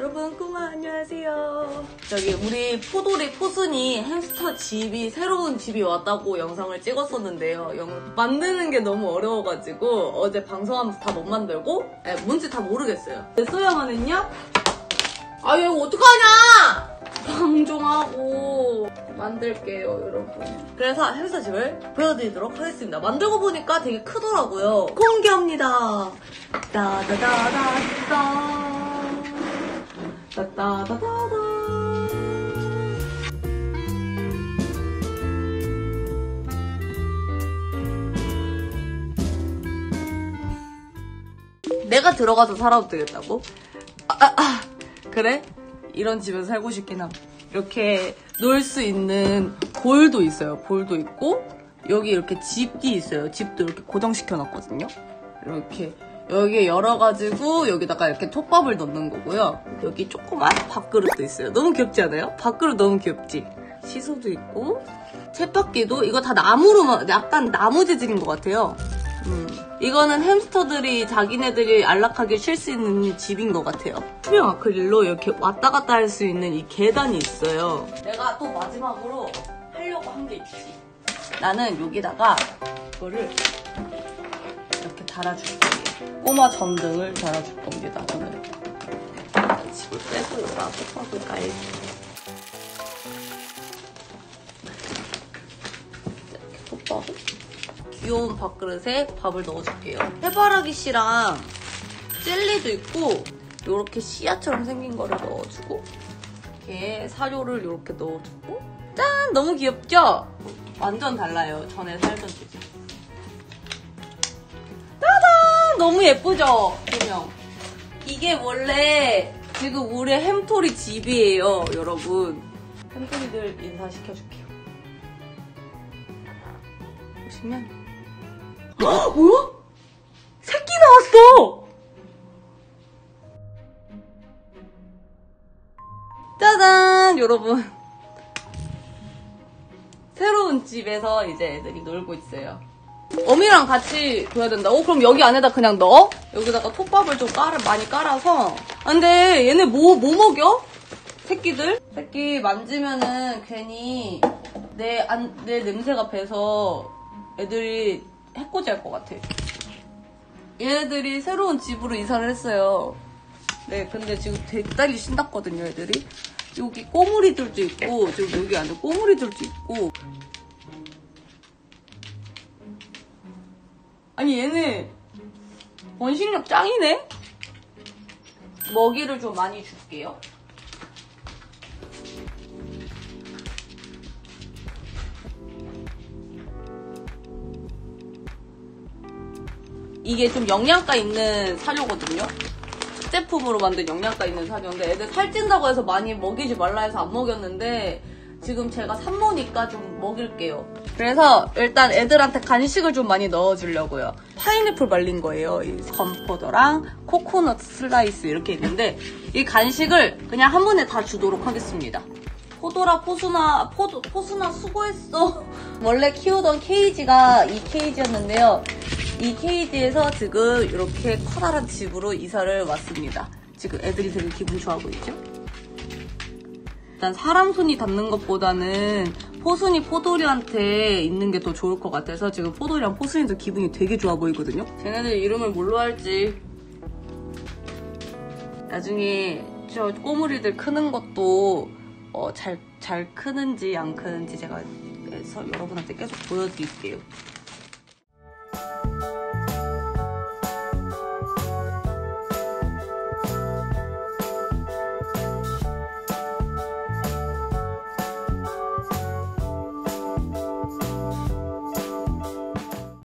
여러분 꼬마 안녕하세요. 저기 우리 포돌이 포순이 햄스터 집이 새로운 집이 왔다고 영상을 찍었었는데요. 만드는 게 너무 어려워가지고 어제 방송하면서 다 못 만들고 뭔지 다 모르겠어요. 소영아는요? 아유 이거 어떡하냐! 방종하고 만들게요 여러분. 그래서 햄스터 집을 보여드리도록 하겠습니다. 만들고 보니까 되게 크더라고요. 공개합니다. 따다다다다 따따다다다. 내가 들어가서 살아도 되겠다고? 그래? 이런 집에서 살고 싶긴 함. 이렇게 놀 수 있는 볼도 있어요. 볼도 있고 여기 이렇게 집이 있어요. 집도 이렇게 고정시켜 놨거든요. 이렇게 여기에 열어가지고 여기다가 이렇게 톱밥을 넣는 거고요. 여기 조그만 밥그릇도 있어요. 너무 귀엽지 않아요? 밥그릇 너무 귀엽지? 시소도 있고 쳇바퀴도 이거 다 나무로만 약간 나무 재질인 것 같아요. 이거는 햄스터들이 자기네들이 안락하게 쉴 수 있는 집인 것 같아요. 투명 아크릴로 이렇게 왔다 갔다 할 수 있는 이 계단이 있어요. 내가 또 마지막으로 하려고 한 게 있지. 나는 여기다가 이거를 이렇게 달아줄게. 꼬마 전등을 달아줄 겁니다. 오늘 집을 빼고 여기다 톱밥을 깔고 이렇게 톱밥을 귀여운 밥그릇에 밥을 넣어줄게요. 해바라기 씨랑 젤리도 있고 이렇게 씨앗처럼 생긴 거를 넣어주고 이렇게 사료를 이렇게 넣어주고 짠! 너무 귀엽죠? 완전 달라요. 전에 살던 집이랑. 너무 예쁘죠? 분명. 이게 원래 지금 우리 햄토리 집이에요, 여러분. 햄토리들 인사시켜줄게요. 보시면. 헉! 뭐야? 새끼 나왔어! 짜잔! 여러분. 새로운 집에서 이제 애들이 놀고 있어요. 어미랑 같이 둬야 된다고? 그럼 여기 안에다 그냥 넣어? 여기다가 톱밥을 좀 많이 깔아서. 아, 근데 얘네 뭐 먹여? 새끼들? 새끼 만지면은 괜히 내 냄새가 배서 애들이 해코지할 것 같아. 얘네들이 새로운 집으로 이사를 했어요. 네, 근데 지금 되게 신났거든요, 애들이. 여기 꼬물이들도 있고, 지금 여기 안에 꼬물이들도 있고. 아니 얘네 번식력 짱이네? 먹이를 좀 많이 줄게요. 이게 좀 영양가 있는 사료거든요. 식제품으로 만든 영양가 있는 사료인데 애들 살찐다고 해서 많이 먹이지 말라 해서 안 먹였는데 지금 제가 산모니까 좀 먹일게요. 그래서 일단 애들한테 간식을 좀 많이 넣어주려고요. 파인애플 말린 거예요. 이 건포도랑 코코넛 슬라이스 이렇게 있는데 이 간식을 그냥 한 번에 다 주도록 하겠습니다. 포도라 포순아 수고했어. 원래 키우던 케이지가 이 케이지였는데요. 이 케이지에서 지금 이렇게 커다란 집으로 이사를 왔습니다. 지금 애들이 되게 기분 좋아하고 있죠? 일단 사람 손이 닿는 것보다는 포순이 포돌이한테 있는 게 더 좋을 것 같아서 지금 포돌이랑 포순이도 기분이 되게 좋아 보이거든요. 쟤네들 이름을 뭘로 할지 나중에 저 꼬물이들 크는 것도 잘 크는지 안 크는지 제가 여러분한테 계속 보여드릴게요.